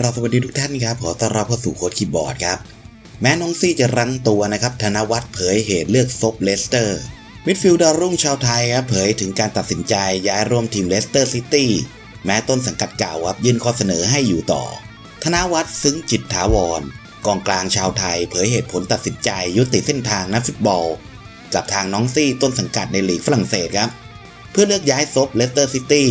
เราสวัสดีทุกท่านครับขอต้อนรับเข้าสู่โค้ชคีย์บอร์ดครับแม้น้องซี่จะรั้งตัวนะครับธนวัฒน์เผยเหตุเลือกซบเลสเตอร์มิดฟิลด์ดาวรุ่งชาวไทยครับเผยถึงการตัดสินใจย้ายร่วมทีมเลสเตอร์ซิตี้แม้ต้นสังกัดเก่าครับยื่นข้อเสนอให้อยู่ต่อธนวัฒน์ซึ้งจิตถาวรกองกลางชาวไทยเผยเหตุผลตัดสินใจยุติเส้นทางนักฟุตบอลกับทางน้องซี่ต้นสังกัดในลีกฝรั่งเศสครับเพื่อเลือกย้ายซบเลสเตอร์ซิตี้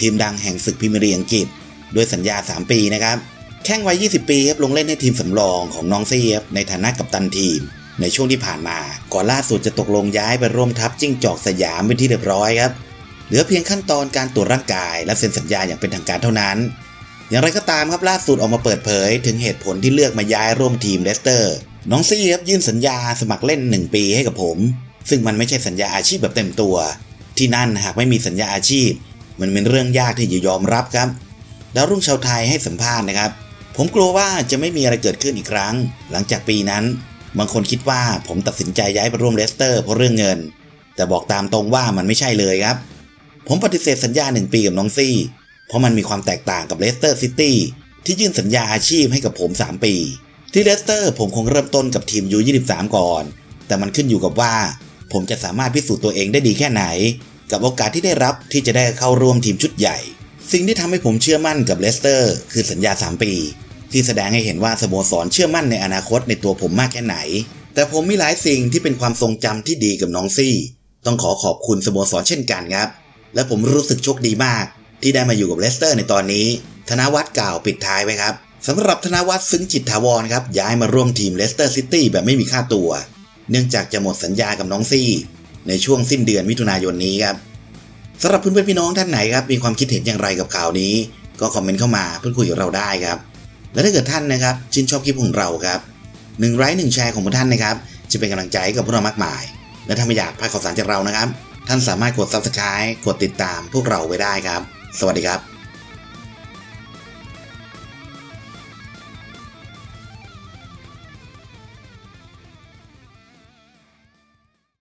ทีมดังแห่งศึกพรีเมียร์ลีกอังกฤษด้วยสัญญา3ปีนะครับแข้งวัย20ปีครับลงเล่นให้ทีมสำรองของน้องซี่ครับในฐานะกัปตันทีมในช่วงที่ผ่านมาก่อนล่าสุดจะตกลงย้ายไปร่วมทัพจิ้งจอกสยามเป็นที่เรียบร้อยครับเหลือเพียงขั้นตอนการตรวจร่างกายและเซ็นสัญญาอย่างเป็นทางการเท่านั้นอย่างไรก็ตามครับล่าสุดออกมาเปิดเผยถึงเหตุผลที่เลือกมาย้ายร่วมทีมเลสเตอร์น้องซี่ครับยื่นสัญญาสมัครเล่น1ปีให้กับผมซึ่งมันไม่ใช่สัญญาอาชีพแบบเต็มตัวที่นั่นหากไม่มีสัญญาอาชีพมันเป็นเรื่องยากที่จะยอมรับครับดาวรุ่งชาวไทยให้สัมภาษณ์นะครับผมกลัวว่าจะไม่มีอะไรเกิดขึ้นอีกครั้งหลังจากปีนั้นบางคนคิดว่าผมตัดสินใจย้ายไปร่วมเลสเตอร์เพราะเรื่องเงินแต่บอกตามตรงว่ามันไม่ใช่เลยครับผมปฏิเสธสัญญา1ปีกับน้องซี่เพราะมันมีความแตกต่างกับเลสเตอร์ซิตี้ที่ยื่นสัญญาอาชีพให้กับผม3ปีที่เลสเตอร์ผมคงเริ่มต้นกับทีมU23ก่อนแต่มันขึ้นอยู่กับว่าผมจะสามารถพิสูจน์ตัวเองได้ดีแค่ไหนกับโอกาสที่ได้รับที่จะได้เข้าร่วมทีมชุดใหญ่สิ่งที่ทำให้ผมเชื่อมั่นกับเลสเตอร์คือสัญญา3ปีที่แสดงให้เห็นว่าสโมสรเชื่อมั่นในอนาคตในตัวผมมากแค่ไหนแต่ผมมีหลายสิ่งที่เป็นความทรงจำที่ดีกับน้องซี่ต้องขอบคุณสโมสรเช่นกันครับและผมรู้สึกโชคดีมากที่ได้มาอยู่กับเลสเตอร์ในตอนนี้ธนวัฒน์กล่าวปิดท้ายไว้ครับสำหรับธนวัฒน์ซึ้งจิตถาวรครับย้ายมาร่วมทีมเลสเตอร์ซิตี้แบบไม่มีค่าตัวเนื่องจากจะหมดสัญญากับน้องซี่ในช่วงสิ้นเดือนมิถุนายนนี้ครับสำหรับเพื่อนๆพี่น้องท่านไหนครับมีความคิดเห็นอย่างไรกับข่าวนี้ก็คอมเมนต์เข้ามาเพื่อคุยกับเราได้ครับและถ้าเกิดท่านนะครับชื่นชอบคลิปของเราครับ1ไลค์1แชร์ของพวกท่านนะครับจะเป็นกำลังใจกับพวกเรามากมายและถ้าไม่อยากพลาดข่าวสารจากเรานะครับท่านสามารถกด Subscribe กดติดตามพวกเราไว้ได้ครับสวัสดีครับ